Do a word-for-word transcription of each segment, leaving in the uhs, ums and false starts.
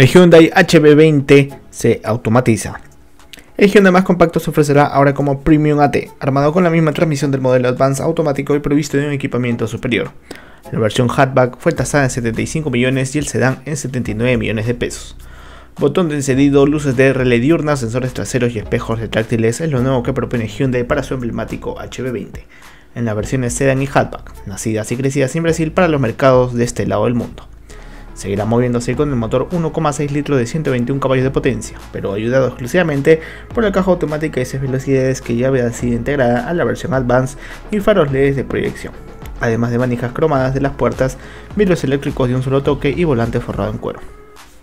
El Hyundai H B veinte se automatiza. El Hyundai más compacto se ofrecerá ahora como Premium A T, armado con la misma transmisión del modelo Advance automático y provisto de un equipamiento superior. La versión hatchback fue tasada en setenta y cinco millones y el sedán en setenta y nueve millones de pesos. Botón de encendido, luces de R L E D diurnas, sensores traseros y espejos retráctiles es lo nuevo que propone Hyundai para su emblemático H B veinte, en las versiones sedán y hatchback, nacidas y crecidas en Brasil para los mercados de este lado del mundo. Seguirá moviéndose con el motor uno coma seis litros de ciento veintiún caballos de potencia, pero ayudado exclusivamente por la caja automática de seis velocidades que ya había sido integrada a la versión Advance y faros L E D de proyección, además de manijas cromadas de las puertas, vidrios eléctricos de un solo toque y volante forrado en cuero.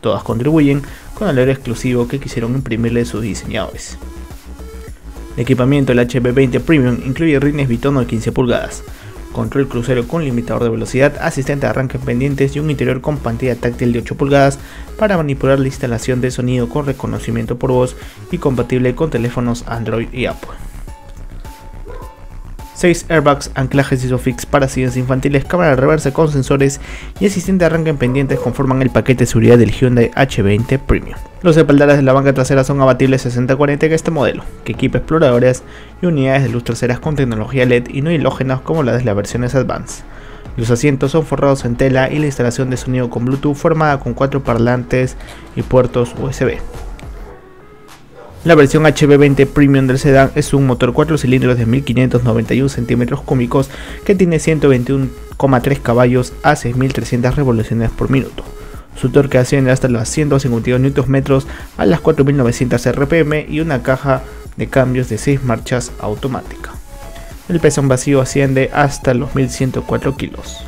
Todas contribuyen con el aire exclusivo que quisieron imprimirle sus diseñadores. El equipamiento del H B veinte Premium incluye rines bitono de quince pulgadas, control crucero con limitador de velocidad, asistente de arranques pendientes y un interior con pantalla táctil de ocho pulgadas para manipular la instalación de sonido con reconocimiento por voz y compatible con teléfonos Android y Apple. seis airbags, anclajes ISOFIX para sillas infantiles, cámara reversa con sensores y asistente de arranque en pendientes conforman el paquete de seguridad del Hyundai H veinte Premium. Los espaldares de la banca trasera son abatibles sesenta cuarenta en este modelo, que equipa exploradores y unidades de luz traseras con tecnología L E D y no halógenos como las de las versiones Advance. Los asientos son forrados en tela y la instalación de sonido con Bluetooth formada con cuatro parlantes y puertos U S B. La versión H B veinte Premium del sedán es un motor cuatro cilindros de mil quinientos noventa y un centímetros cúbicos que tiene ciento veintiún coma tres caballos a seis mil trescientas revoluciones por minuto. Su torque asciende hasta los ciento cincuenta y dos newton metros a las cuatro mil novecientas R P M y una caja de cambios de seis marchas automática. El peso en vacío asciende hasta los mil ciento cuatro kilos.